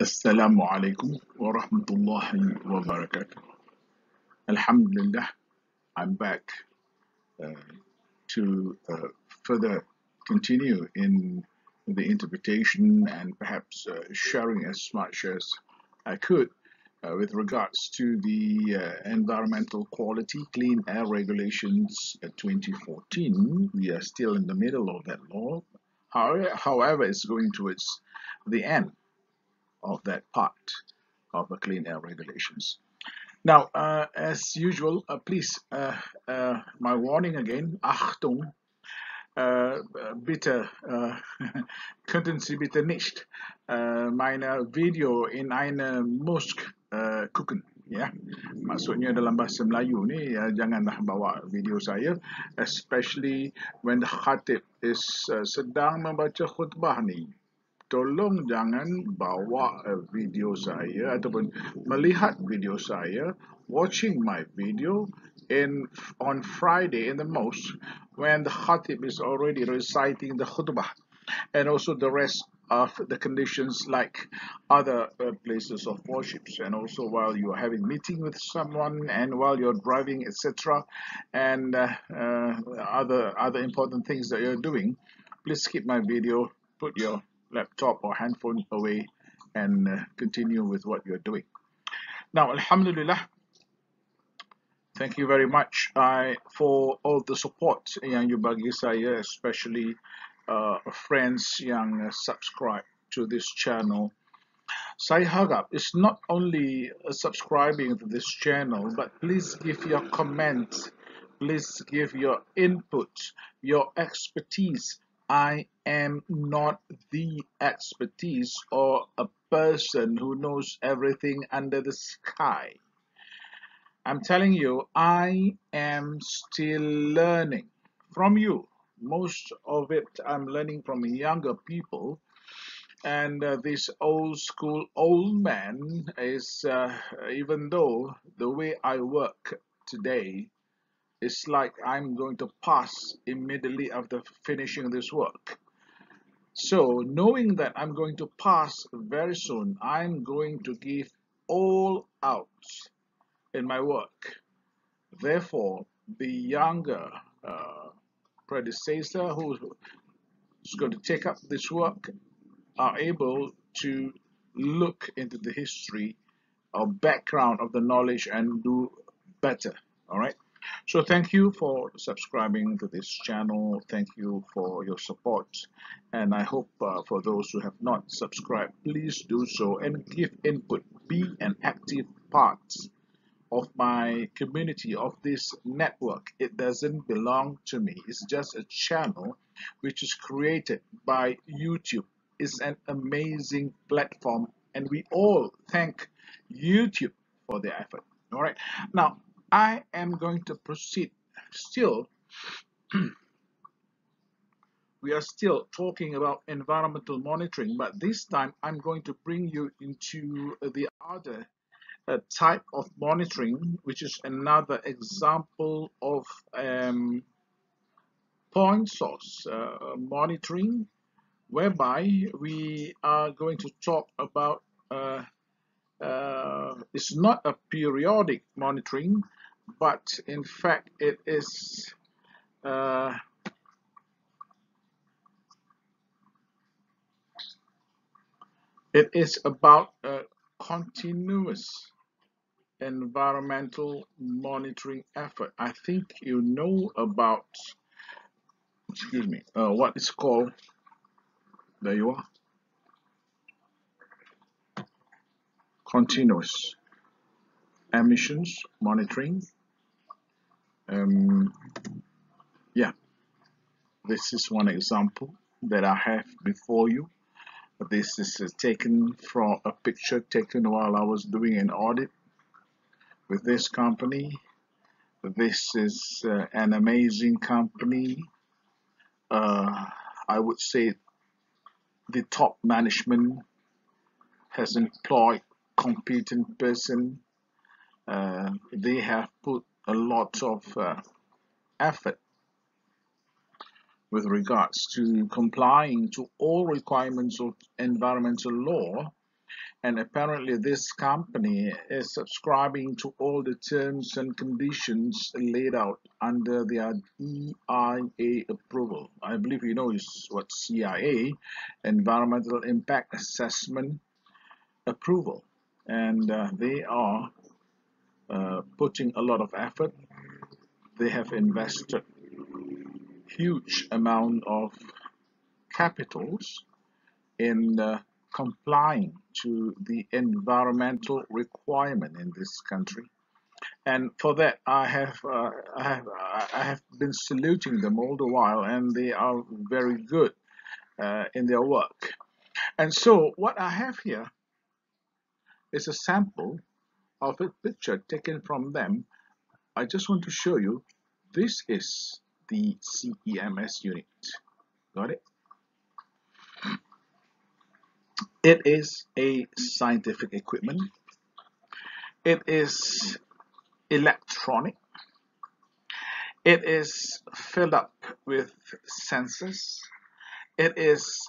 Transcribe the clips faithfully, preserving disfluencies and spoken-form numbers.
Assalamualaikum warahmatullahi wabarakatuh. Alhamdulillah, I'm back uh, to uh, further continue in the interpretation and perhaps uh, sharing as much as I could uh, with regards to the uh, Environmental Quality Clean Air Regulations twenty fourteen. We are still in the middle of that law. However, it's going towards the end of that part of the Clean Air Regulations. Now, uh, as usual, uh, please, uh, uh, my warning again, Achtung, uh, bitte, uh, könnten Sie bitte nicht uh, meine Video in eine Mosque uh, gucken. Ya, maksudnya dalam bahasa Melayu ni ya, janganlah bawa video saya, especially when the khatib is uh, sedang membaca khutbah ni. Tolong jangan bawa video saya ataupun melihat video saya, watching my video in on Friday in the mosque when the khatib is already reciting the khutbah, and also the rest of the conditions like other uh, places of worships, and also while you're having meeting with someone and while you're driving, et cetera, and uh, uh, other other important things that you're doing. Please skip my video, put your laptop or handphone away, and uh, continue with what you're doing. Now, Alhamdulillah, thank you very much I, for all the support yang you bagi saya, especially Uh, friends yang uh, subscribe to this channel. Saya harap is not only uh, subscribing to this channel, but please give your comment, please give your input, your expertise. I am not the expertise or a person who knows everything under the sky. I'm telling you, I am still learning from you. Most of it I'm learning from younger people, and uh, this old school old man is uh, even though the way I work today is like I'm going to pass immediately after finishing this work. So knowing that I'm going to pass very soon, I'm going to give all out in my work. Therefore, the younger uh, predecessor who's going to take up this work are able to look into the history or background of the knowledge and do better. All right, so thank you for subscribing to this channel, thank you for your support, and I hope uh, for those who have not subscribed, please do so and give input, be an active part of my community, of this network. It doesn't belong to me. It's just a channel which is created by YouTube. It's an amazing platform, and we all thank YouTube for their effort. All right, now I am going to proceed still. We are still talking about environmental monitoring, but this time I'm going to bring you into the other a type of monitoring, which is another example of um, point source uh, monitoring, whereby we are going to talk about uh, uh, it's not a periodic monitoring, but in fact it is uh, it is about uh, continuous environmental monitoring effort. I think you know about, excuse me, uh, what is called, there you are, continuous emissions monitoring. Um, yeah, this is one example that I have before you. This is uh, taken from a picture taken while I was doing an audit with this company. This is uh, an amazing company. Uh, I would say the top management has employed competent person. Uh, they have put a lot of uh, effort with regards to complying to all requirements of environmental law, And apparently this company is subscribing to all the terms and conditions laid out under their E I A approval. I believe you know it's what E I A, Environmental Impact Assessment Approval. And uh, they are uh, putting a lot of effort. They have invested huge amount of capitals in uh, complying to the environmental requirement in this country, and for that I have uh, I have I have been saluting them all the while, and they are very good uh, in their work. And so what I have here is a sample of a picture taken from them. I just want to show you, this is the C E M S unit. Got it? It is a scientific equipment. It is electronic. It is filled up with sensors. It is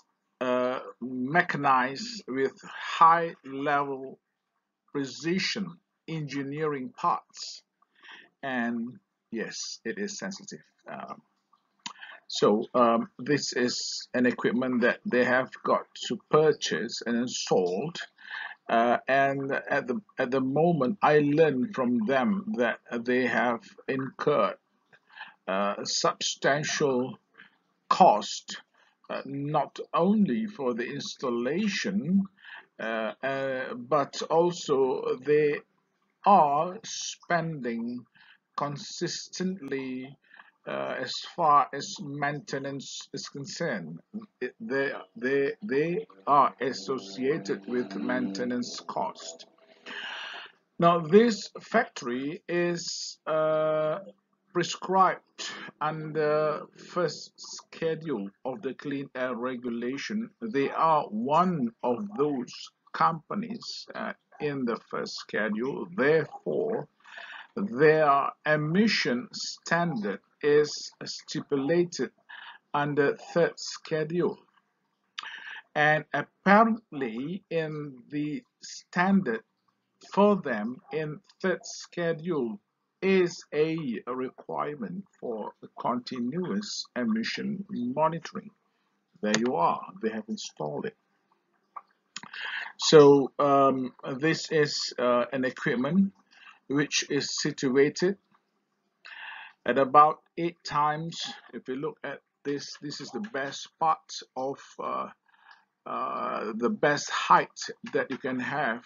uh, mechanized with high level precision engineering parts. And yes, it is sensitive. Um, So um, this is an equipment that they have got to purchase and installed. Uh, and at the, at the moment, I learned from them that they have incurred uh, substantial cost, uh, not only for the installation, uh, uh, but also they are spending consistently Uh, as far as maintenance is concerned. It, they, they, they are associated with maintenance cost. Now, this factory is uh, prescribed under first schedule of the Clean Air Regulation. They are one of those companies uh, in the first schedule. Therefore, their emission standard is stipulated under third schedule, and apparently in the standard for them in third schedule is a requirement for continuous emission monitoring. There you are, they have installed it. So um, this is uh, an equipment which is situated at about eight times. If you look at this, this is the best part of uh, uh, the best height that you can have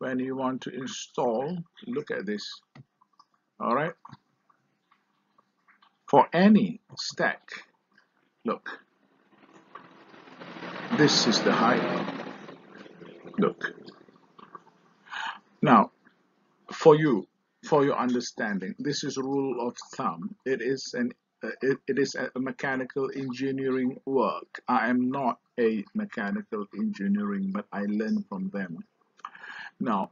when you want to install. Look at this. All right. For any stack, look. This is the height. Look. Now, for you, for your understanding, this is rule of thumb. It is an uh, it, it is a mechanical engineering work. I am not a mechanical engineering, but I learn from them. Now,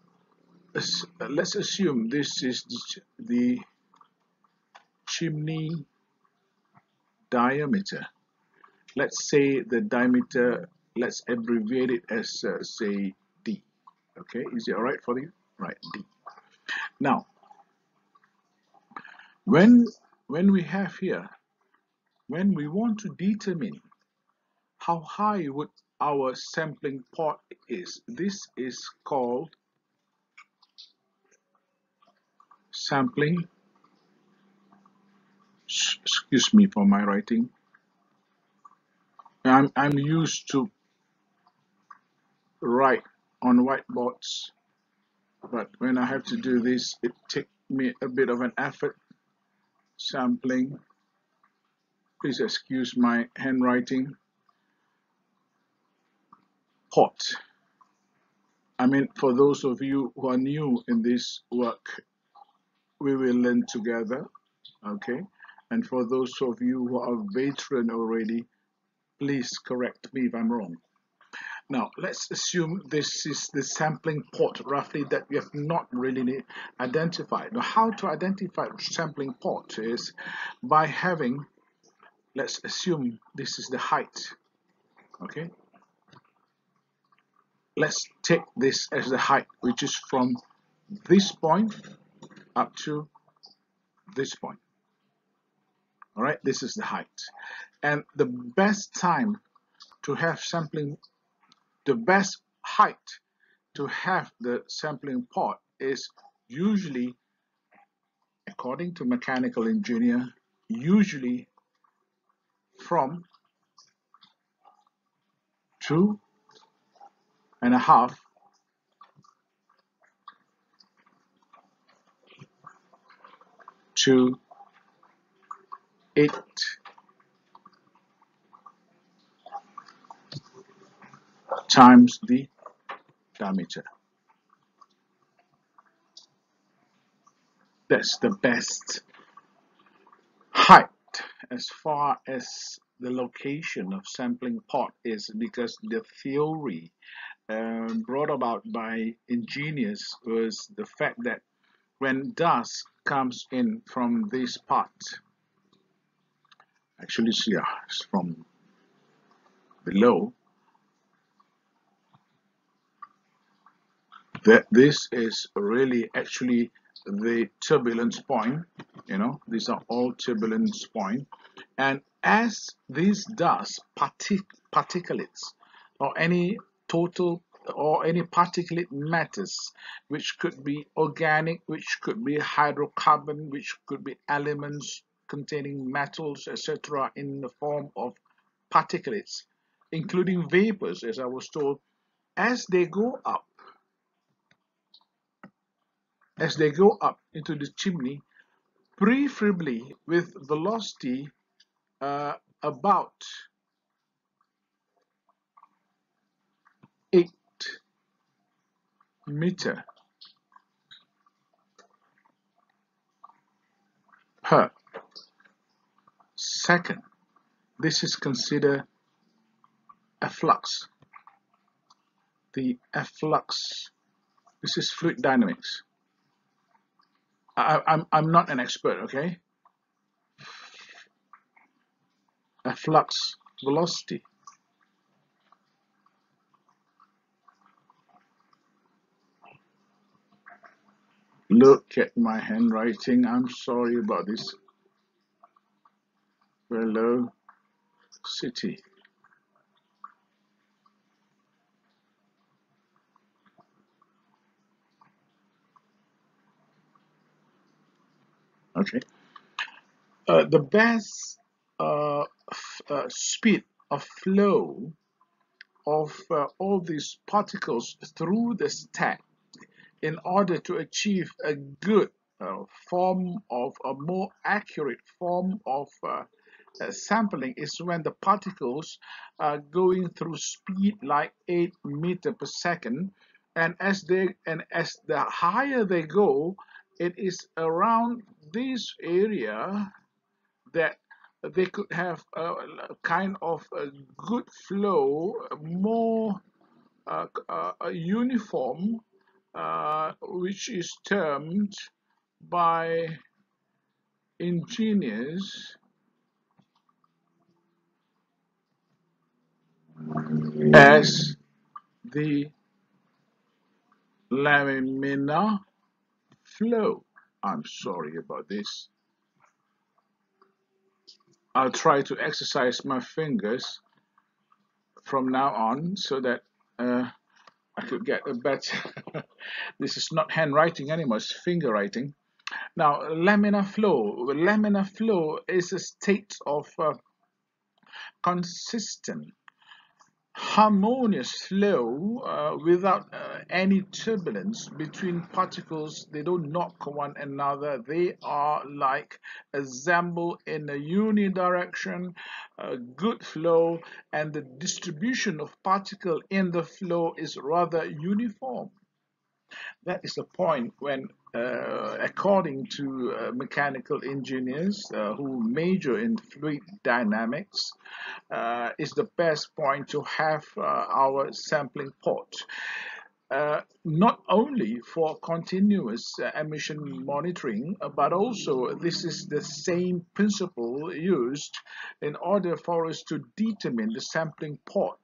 let's assume this is the chimney diameter. Let's say the diameter, let's abbreviate it as uh, say D. Okay, is it all right for you? Right, D. Now, When, when we have here, when we want to determine how high would our sampling pot is, this is called sampling, excuse me for my writing, I'm, I'm used to write on whiteboards, but when I have to do this, it takes me a bit of an effort. Sampling, please excuse my handwriting. Pot. I mean, for those of you who are new in this work, we will learn together, okay? And for those of you who are veteran already, please correct me if I'm wrong. Now, let's assume this is the sampling pot, roughly, that we have not really identified. Now, how to identify sampling pot is by having, let's assume this is the height, okay? let's take this as the height, which is from this point up to this point. All right, this is the height. And the best time to have sampling, the best height to have the sampling pot is usually, according to mechanical engineer, usually from two and a half to eight times the diameter. That's the best height as far as the location of sampling pot is, because the theory uh, brought about by engineers was the fact that when dust comes in from this part, actually it's, yeah, it's from below, that this is really actually the turbulence point. You know, these are all turbulence point, and as these dust partic particulates or any total or any particulate matters, which could be organic, which could be hydrocarbon, which could be elements containing metals, et cetera, in the form of particulates, including vapors, as I was told, as they go up, as they go up into the chimney, preferably with velocity uh, about eight meter per second. This is considered efflux. The efflux, this is fluid dynamics. I, I'm, I'm not an expert, okay? Efflux velocity . Look at my handwriting, I'm sorry about this. Velocity Okay, uh, the best uh, uh, speed of flow of uh, all these particles through the stack, in order to achieve a good uh, form of a more accurate form of uh, uh, sampling, is when the particles are going through speed like eight meter per second, and as they and as the higher they go, it is around this area that they could have a kind of a good flow, more uh, uh, uniform, uh, which is termed by engineers as the laminar flow. I'm sorry about this. I'll try to exercise my fingers from now on so that uh, I could get a better. This is not handwriting anymore, it's finger writing. Now, laminar flow. Laminar flow is a state of uh, consistent, harmonious flow uh, without uh, any turbulence between particles. They don't knock one another. They are like assembled in a unidirection, uh, good flow, and the distribution of particle in the flow is rather uniform. That is the point when, uh, according to uh, mechanical engineers uh, who major in fluid dynamics, uh, is the best point to have uh, our sampling pot. Uh, not only for continuous uh, emission monitoring, uh, but also this is the same principle used in order for us to determine the sampling pot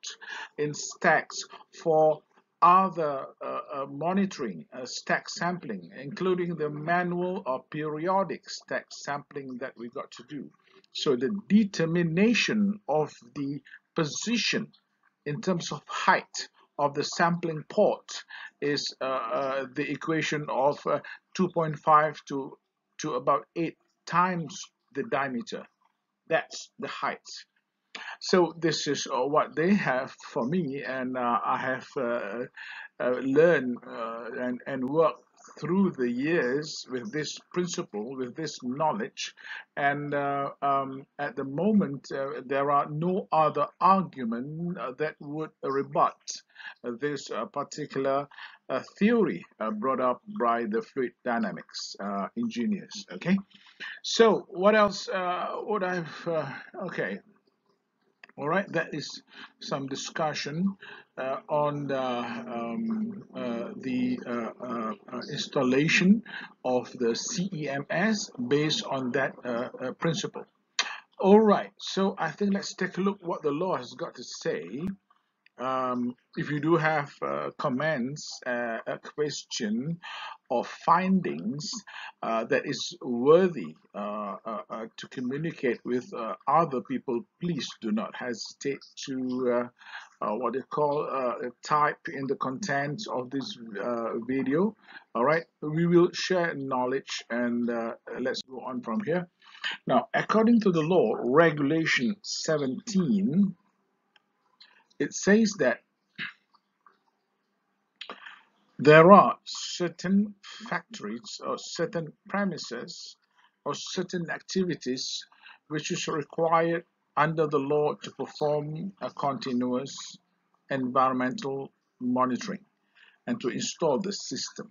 in stacks for other uh, uh, monitoring, uh, stack sampling, including the manual or periodic stack sampling that we got to do. So the determination of the position in terms of height of the sampling port is uh, uh, the equation of uh, two point five to, to about eight times the diameter. That's the height. So this is uh, what they have for me, and uh, I have uh, uh, learned uh, and, and worked through the years with this principle, with this knowledge, and uh, um, at the moment uh, there are no other argument uh, that would rebut uh, this uh, particular uh, theory uh, brought up by the fluid dynamics uh, engineers. Okay, so what else uh, would I've uh, okay. All right, that is some discussion uh, on the, um, uh, the uh, uh, installation of the C E M S based on that uh, uh, principle. All right, so I think let's take a look what the law has got to say. Um, if you do have uh, comments, uh, a question, or findings uh, that is worthy uh, uh, uh, to communicate with uh, other people, please do not hesitate to uh, uh, what they call uh, type in the contents of this uh, video. All right, we will share knowledge, and uh, let's go on from here. Now, according to the law, Regulation seventeen, it says that there are certain factories or certain premises or certain activities which is required under the law to perform a continuous environmental monitoring and to install the system.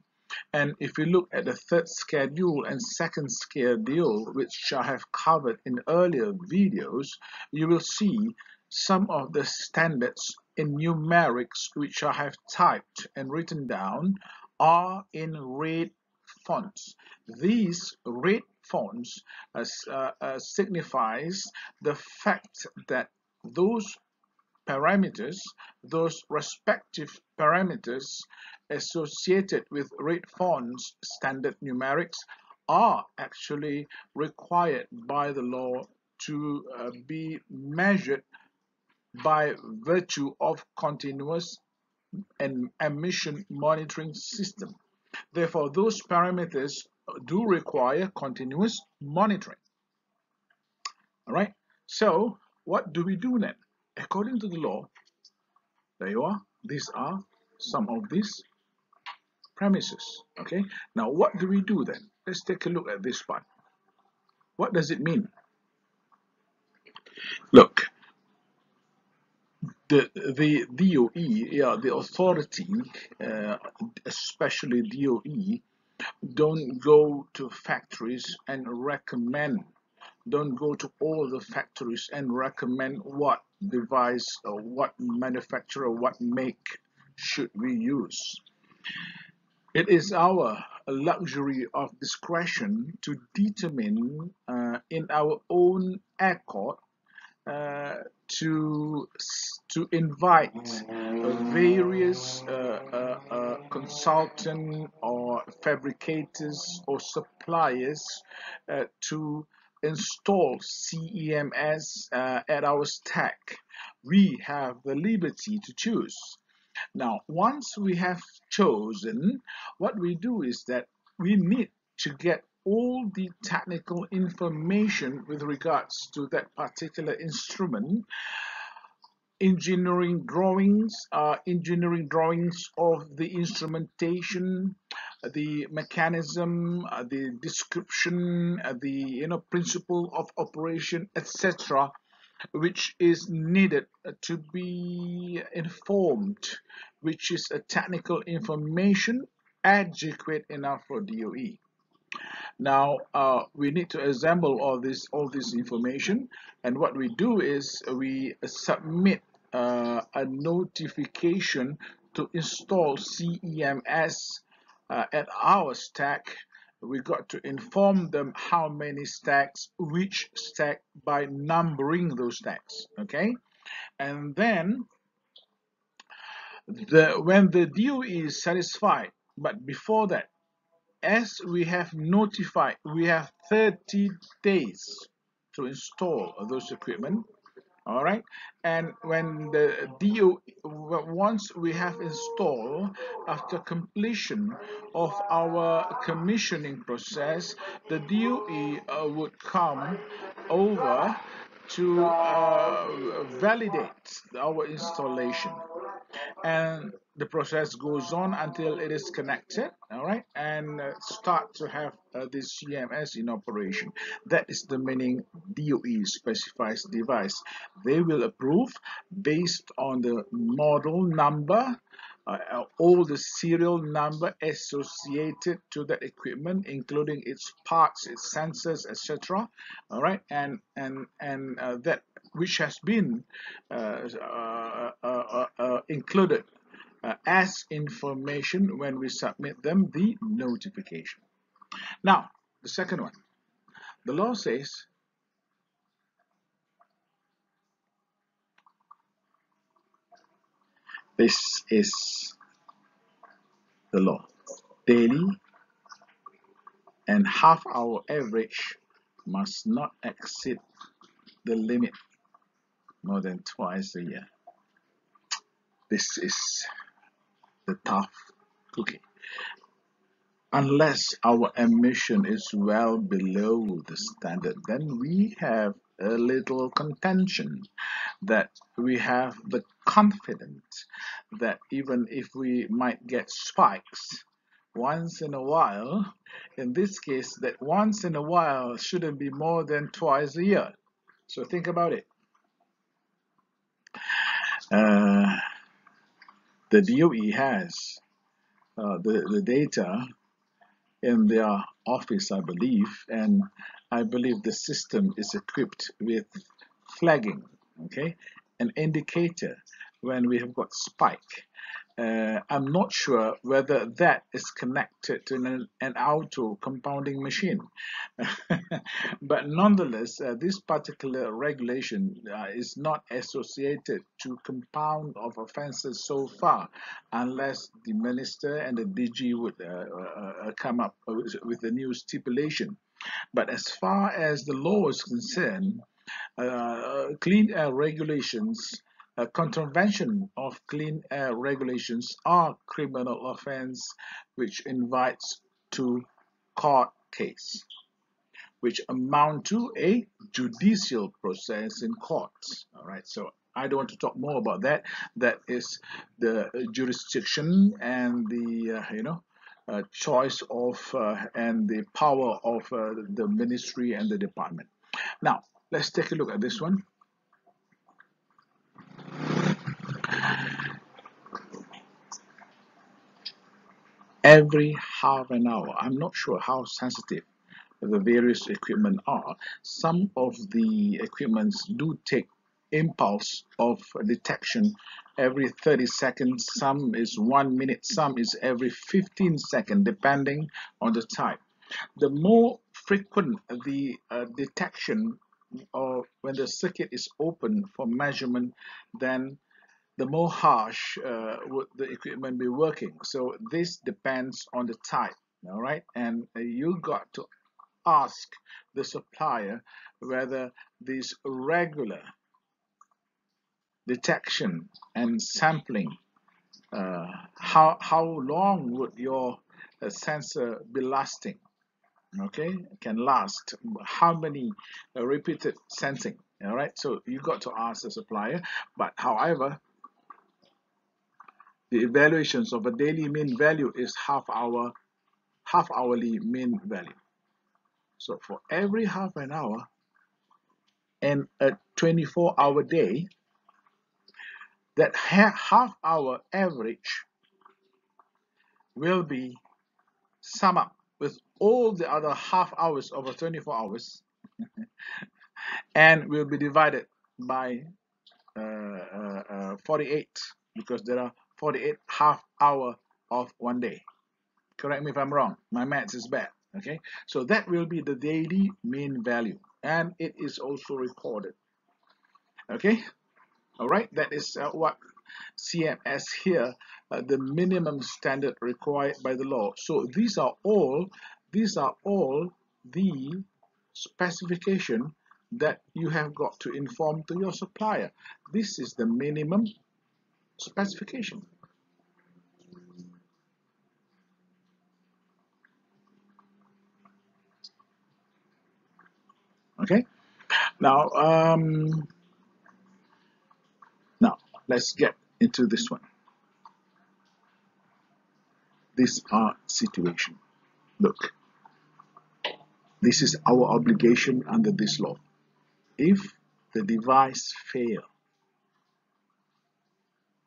And if you look at the third schedule and second schedule, which I have covered in earlier videos, you will see some of the standards in numerics which I have typed and written down are in red fonts. These red fonts uh, uh, signifies the fact that those parameters, those respective parameters associated with red fonts standard numerics are actually required by the law to uh, be measured by virtue of continuous and emission monitoring system. Therefore, those parameters do require continuous monitoring. All right, so what do we do then? According to the law, there you are, these are some of these premises. Okay, now what do we do then? Let's take a look at this one. What does it mean? Look, The, the D O E, yeah, the authority, uh, especially D O E, don't go to factories and recommend, don't go to all the factories and recommend what device or what manufacturer, what make should we use. It is our luxury of discretion to determine uh, in our own accord uh, to to invite various uh, uh, uh, consultant or fabricators or suppliers uh, to install C E M S uh, at our stack. We have the liberty to choose. Now, once we have chosen, what we do is that we need to get all the technical information with regards to that particular instrument, engineering drawings, uh, engineering drawings of the instrumentation, the mechanism, uh, the description, uh, the you know principle of operation, et cetera, which is needed to be informed, which is a technical information adequate enough for D O E. Now uh, we need to assemble all this all this information, and what we do is we submit uh, a notification to install C E M S uh, at our stack. We got to inform them how many stacks, which stack, by numbering those stacks. Okay, and then the, when the D O E is satisfied, but before that, as we have notified, we have thirty days to install those equipment. All right, and when the D O E, once we have installed, after completion of our commissioning process, the D O E uh, would come over to uh, validate our installation, and the process goes on until it is connected, all right, and uh, start to have uh, this C M S in operation. That is the meaning D O E specifies device. They will approve based on the model number, uh, all the serial number associated to that equipment, including its parts, its sensors, et cetera. All right, and and and uh, that which has been uh, uh, uh, uh, uh, included. Uh, as information when we submit them the notification. Now, the second one. The law says this is the law. Daily and half hour average must not exceed the limit more than twice a year. This is the tough cookie. Unless our emission is well below the standard, then we have a little contention that we have the confidence that even if we might get spikes once in a while, in this case, that once in a while shouldn't be more than twice a year. So think about it. Uh, The D O E has uh, the, the data in their office, I believe, and I believe the system is equipped with flagging, okay, an indicator when we have got spike. Uh, I'm not sure whether that is connected to an, an auto compounding machine. But nonetheless, uh, this particular regulation uh, is not associated to compound of offences so far, unless the minister and the D G would uh, uh, come up with a new stipulation. But as far as the law is concerned, uh, Clean Air Regulations, Uh, contravention of Clean Air Regulations are criminal offense which invites to court case, which amount to a judicial process in courts. All right, so I don't want to talk more about that. That is the jurisdiction and the uh, you know uh, choice of uh, and the power of uh, the ministry and the department. Now let's take a look at this one. Every half an hour, I'm not sure how sensitive the various equipment are. Some of the equipments do take impulse of detection every thirty seconds, some is one minute, some is every fifteen seconds, depending on the type. The more frequent the uh, detection, or when the circuit is open for measurement, then the more harsh uh, would the equipment be working. So this depends on the type, all right? And you got to ask the supplier whether this regular detection and sampling, uh, how, how long would your uh, sensor be lasting? Okay, can last how many uh, repeated sensing, all right? So you got to ask the supplier. But however, the evaluations of a daily mean value is half hour, half hourly mean value. So for every half an hour and a twenty-four hour day, that ha half hour average will be sum up with all the other half hours over twenty-four hours and will be divided by uh, uh, uh, forty-eight, because there are forty-eight half hour of one day. Correct me if I'm wrong, my maths is bad, okay? So that will be the daily mean value, and it is also recorded, okay? All right, that is uh, what C M S here, uh, the minimum standard required by the law. So these are all, these are all the specification that you have got to inform to your supplier. This is the minimum specification. Okay, now um, now let's get into this one. This part situation. Look, this is our obligation under this law. If the device fails,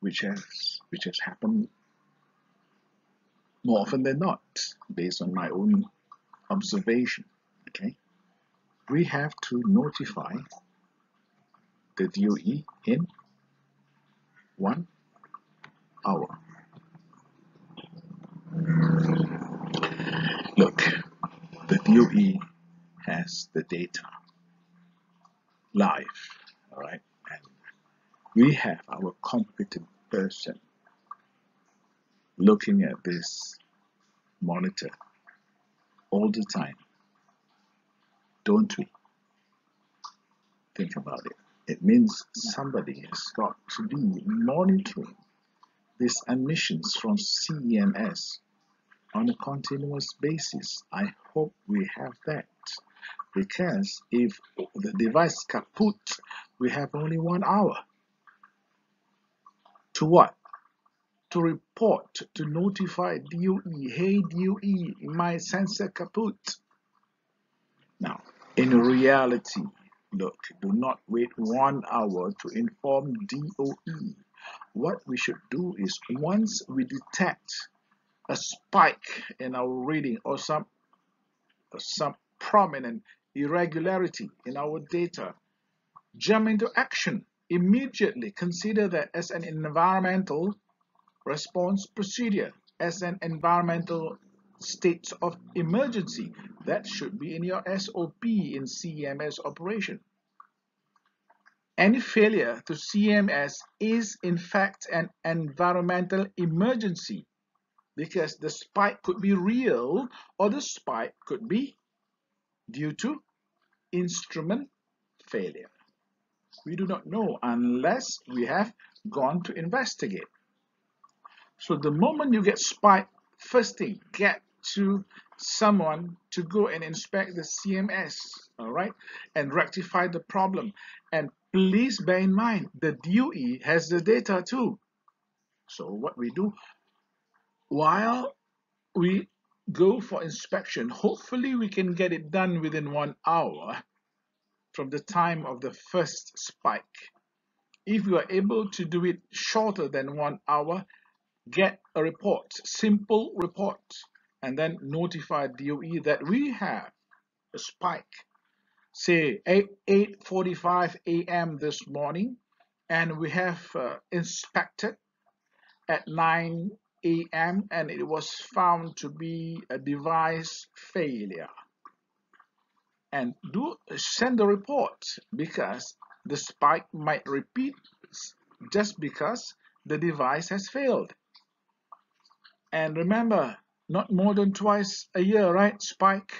which has which has happened more often than not, based on my own observation. Okay. We have to notify the D O E in one hour. Look, the D O E has the data live, all right? And we have our competent person looking at this monitor all the time. Don't we? Think about it. It means somebody has got to be monitoring these emissions from C E M S on a continuous basis. I hope we have that. Because if the device is kaput, we have only one hour. To what? To report, to notify D O E. Hey D O E, my sensor kaput. Now, in reality, look, do not wait one hour to inform D O E. What we should do is once we detect a spike in our reading or some, or some prominent irregularity in our data, jump into action. Immediately consider that as an environmental response procedure, as an environmental states of emergency. That should be in your S O P in C M S operation. Any failure to C M S is in fact an environmental emergency because the spike could be real or the spike could be due to instrument failure. We do not know unless we have gone to investigate. So the moment you get spiked, first thing, get to someone to go and inspect the C M S, all right, and rectify the problem. And please bear in mind, the D O E has the data too. So what we do, while we go for inspection, hopefully we can get it done within one hour from the time of the first spike. If you are able to do it shorter than one hour, get a report, simple report, and then notify D O E that we have a spike, say eight forty-five A M this morning, and we have uh, inspected at nine A M and it was found to be a device failure. And do send the report because the spike might repeat just because the device has failed. And remember, not more than twice a year, right, spike?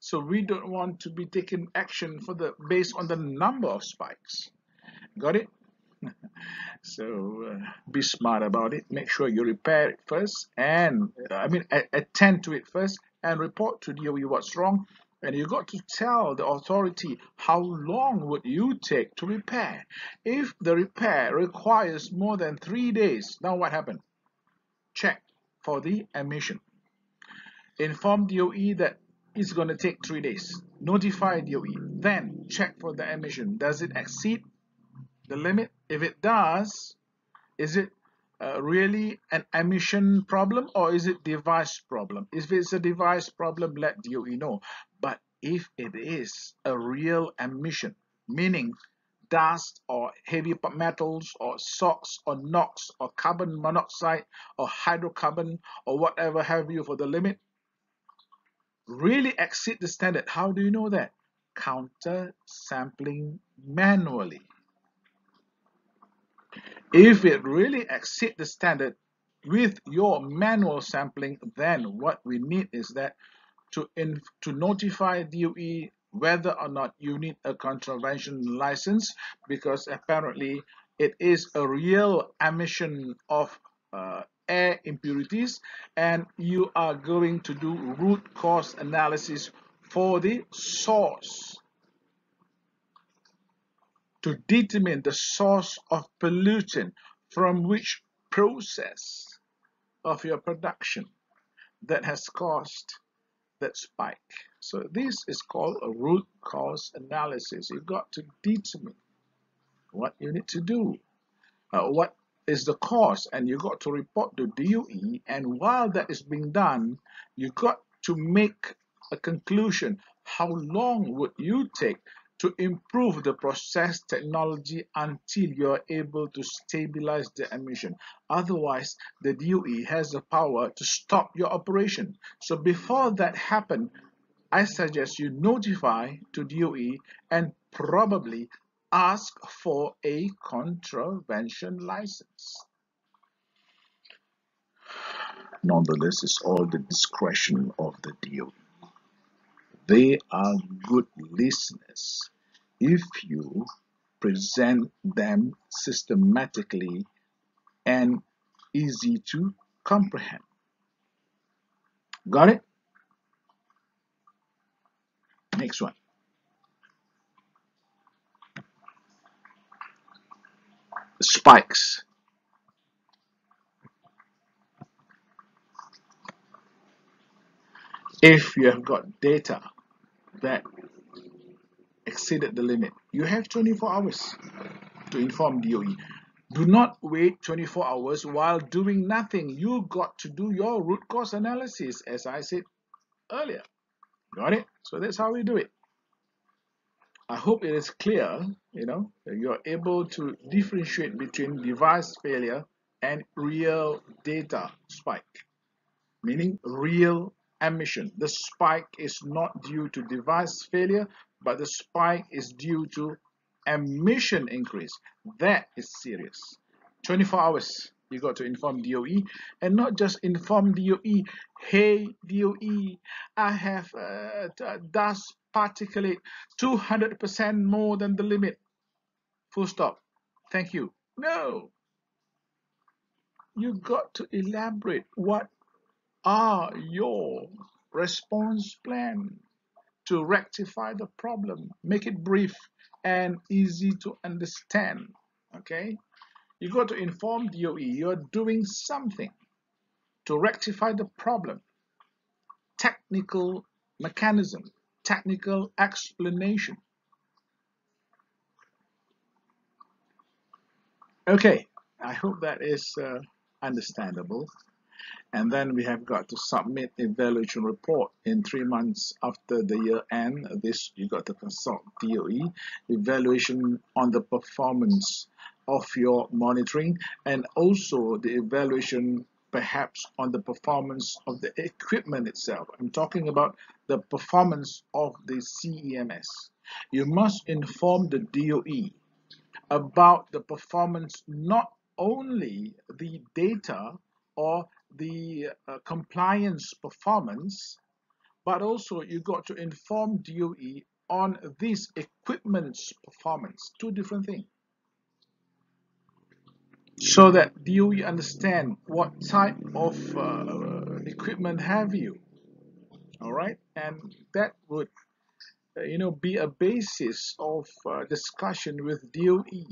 So we don't want to be taking action for the based on the number of spikes. Got it? So uh, be smart about it. Make sure you repair it first and, uh, I mean, attend to it first and report to D O E what's wrong. And you got to tell the authority how long would you take to repair. If the repair requires more than three days, now what happened? Check for the emission. Inform D O E that it's going to take three days. Notify D O E. Then check for the emission. Does it exceed the limit? If it does, is it uh, really an emission problem or is it device problem? If it's a device problem, let D O E know. But if it is a real emission, meaning dust or heavy metals or SOx or NOx or carbon monoxide or hydrocarbon or whatever have you for the limit, really exceed the standard. How do you know that? Counter sampling manually. If it really exceeds the standard with your manual sampling, then what we need is that to in, to notify D O E whether or not you need a contravention license, because apparently it is a real emission of uh, air impurities, and you are going to do root cause analysis for the source to determine the source of pollutant from which process of your production that has caused that spike. So this is called a root cause analysis. You've got to determine what you need to do, uh, what is the cause, and you've got to report to D O E, and while that is being done, you've got to make a conclusion. How long would you take to improve the process technology until you are able to stabilize the emission? Otherwise, the D O E has the power to stop your operation. So before that happens, I suggest you notify to D O E and probably ask for a contravention license. Nonetheless, it's all the discretion of the D O E. They are good listeners if you present them systematically and easy to comprehend. Got it? Next one. Spikes. If you have got data that exceeded the limit, you have twenty-four hours to inform D O E. Do not wait twenty-four hours while doing nothing. You got to do your root cause analysis, as I said earlier. Got it? So that's how we do it. I hope it is clear, you know, that you're able to differentiate between device failure and real data spike, meaning real emission. The spike is not due to device failure, but the spike is due to emission increase. That is serious. twenty-four hours you got to inform D O E, and not just inform D O E, hey D O E, I have uh, dust particulate two hundred percent more than the limit, full stop, thank you. No, you got to elaborate what are your response plan to rectify the problem. Make it brief and easy to understand. Okay, you got to inform D O E you're doing something to rectify the problem. Technical mechanism, technical explanation. Okay, I hope that is uh, understandable. And then we have got to submit evaluation report in three months after the year end. This you got to consult D O E, evaluation on the performance of your monitoring, and also the evaluation perhaps on the performance of the equipment itself. I'm talking about the performance of the C E M S. You must inform the D O E about the performance, not only the data or the uh, compliance performance, but also you got to inform D O E on this equipment's performance. Two different things, so that D O E understand what type of uh, equipment have you. All right, and that would uh, you know, be a basis of uh, discussion with D O E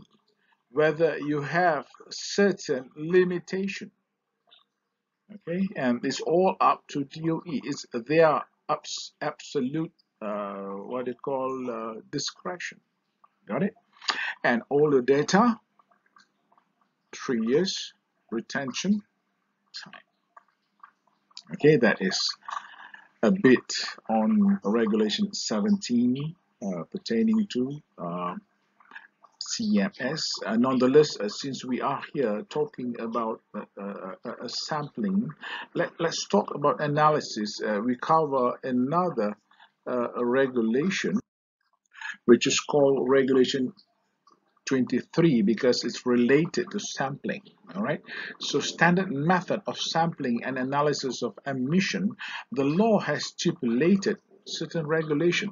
whether you have certain limitation. Okay, and it's all up to D O E. It's their absolute, uh, what they call, uh, discretion. Got it? And all the data, three years retention time. Okay, that is a bit on Regulation seventeen uh, pertaining to uh, C M S. Uh, nonetheless, uh, since we are here talking about uh, uh, uh, sampling, let, let's talk about analysis. Uh, we cover another uh, regulation, which is called Regulation twenty-three because it's related to sampling. All right, so standard method of sampling and analysis of emission, the law has stipulated certain regulation.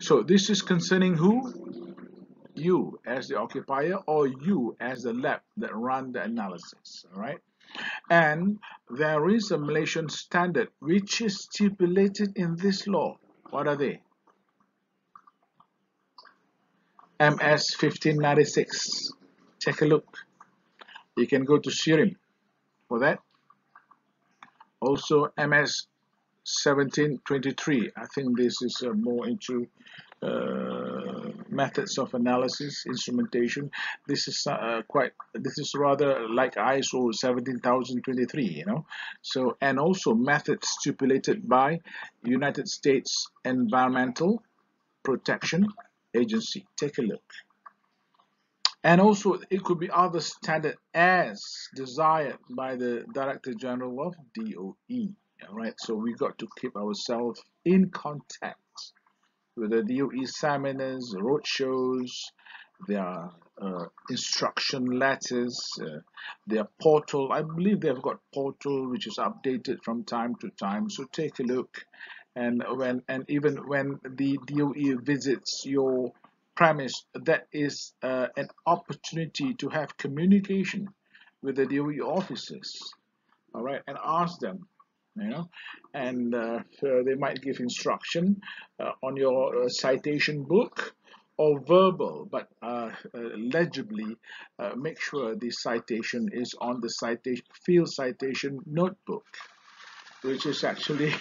So this is concerning who? You as the occupier or you as the lab that run the analysis. All right, and there is a Malaysian standard which is stipulated in this law. What are they? M S fifteen ninety-six. Take a look. You can go to Sirim for that. Also M S seventeen twenty-three. I think this is uh, more into uh, methods of analysis, instrumentation. This is uh, quite. This is rather like I S O seventeen thousand twenty-three. You know. So, and also methods stipulated by United States Environmental Protection Agency. Take a look. And also it could be other standard as desired by the Director General of D O E. All right, so we got to keep ourselves in contact with the D O E seminars, roadshows, their uh, instruction letters, uh, their portal. I believe they've got portal which is updated from time to time, so take a look. And when and even when the D O E visits your premise, that is uh, an opportunity to have communication with the D O E officers, all right, and ask them, you know, and uh, so they might give instruction uh, on your uh, citation book or verbal, but uh, uh, legibly uh, make sure the citation is on the citation field citation notebook, which is actually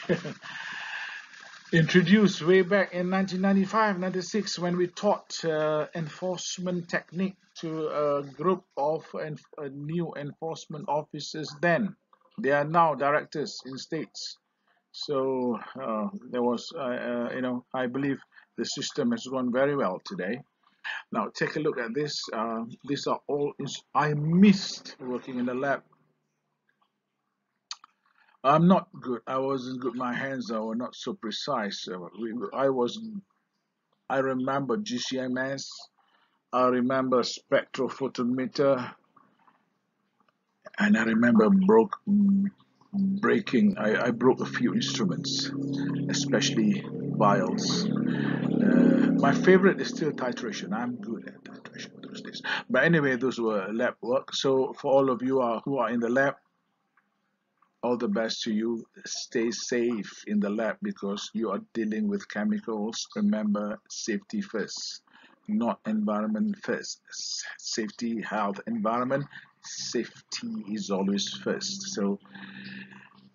introduced way back in nineteen ninety-five ninety-six when we taught uh, enforcement technique to a group of enf uh, new enforcement officers. Then they are now directors in states. So uh, there was, uh, uh, you know, I believe the system has gone very well today. Now take a look at this. Uh, these are all. I missed working in the lab. I'm not good. I wasn't good. My hands are not so precise. I was. I remember G C M S. I remember spectrophotometer, and I remember broke breaking. I, I broke a few instruments, especially vials. Uh, my favorite is still titration. I'm good at titration those days. But anyway, those were lab work. So for all of you are, who are in the lab, all the best to you. Stay safe in the lab because you are dealing with chemicals. Remember, safety first, not environment first. Safety, health, environment, safety is always first. So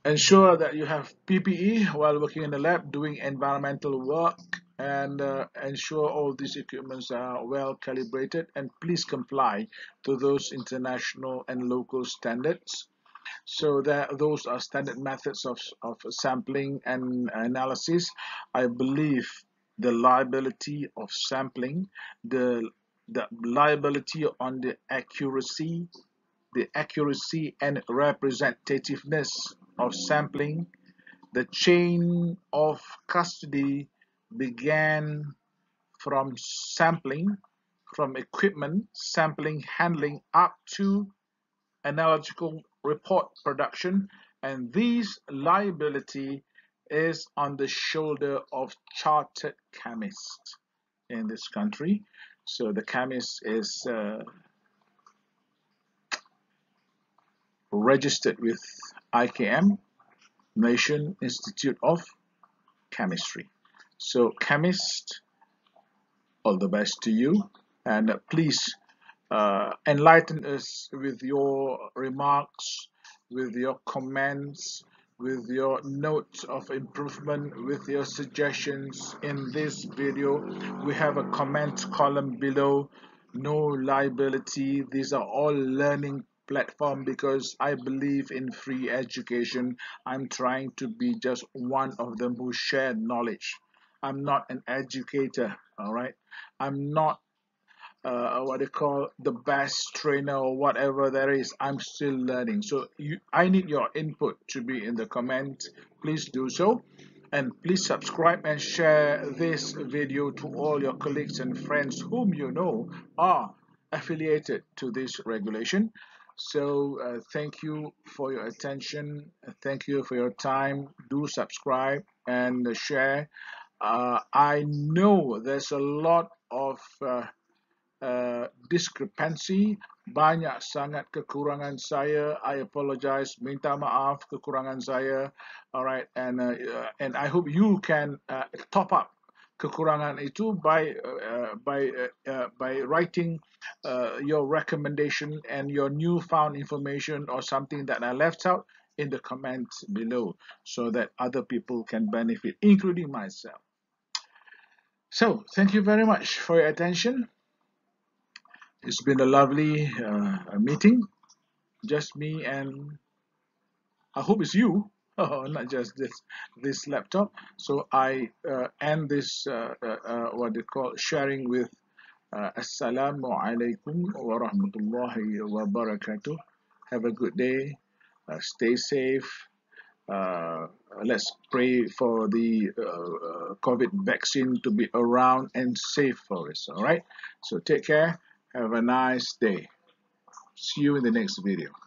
ensure that you have P P E while working in the lab, doing environmental work, and uh, ensure all these equipments are well calibrated, and please comply to those international and local standards. So that those are standard methods of, of sampling and analysis. I believe the liability of sampling, the, the liability on the accuracy, the accuracy and representativeness of sampling, the chain of custody began from sampling, from equipment, sampling, handling, up to analytical report production, and these liability is on the shoulder of chartered chemists in this country. So the chemist is uh, registered with I K M, Malaysian Institute of Chemistry. So chemist, all the best to you, and please Uh, enlighten us with your remarks, with your comments, with your notes of improvement, with your suggestions in this video. We have a comment column below. No liability. These are all learning platform because I believe in free education. I'm trying to be just one of them who share knowledge. I'm not an educator, all right? I'm not Uh, what they call the best trainer or whatever there is. I'm still learning. So you, I need your input to be in the comment. Please do so. And please subscribe and share this video to all your colleagues and friends whom you know are affiliated to this regulation. So uh, thank you for your attention. Thank you for your time. Do subscribe and share. Uh, I know there's a lot of uh, uh, discrepancy. Banyak sangat kekurangan saya. I apologize. Minta maaf kekurangan saya. Alright, and uh, uh, and I hope you can uh, top up kekurangan itu by uh, by uh, uh, by writing uh, your recommendation and your newfound information or something that I left out in the comments below, so that other people can benefit, including myself. So thank you very much for your attention. It's been a lovely uh, meeting, just me and I hope it's you, oh, not just this this laptop. So I uh, end this uh, uh, what they call sharing with uh, Assalamualaikum warahmatullahi wabarakatuh. Have a good day. Uh, stay safe. Uh, let's pray for the uh, uh, COVID vaccine to be around and safe for us. All right. So take care. Have a nice day. See you in the next video.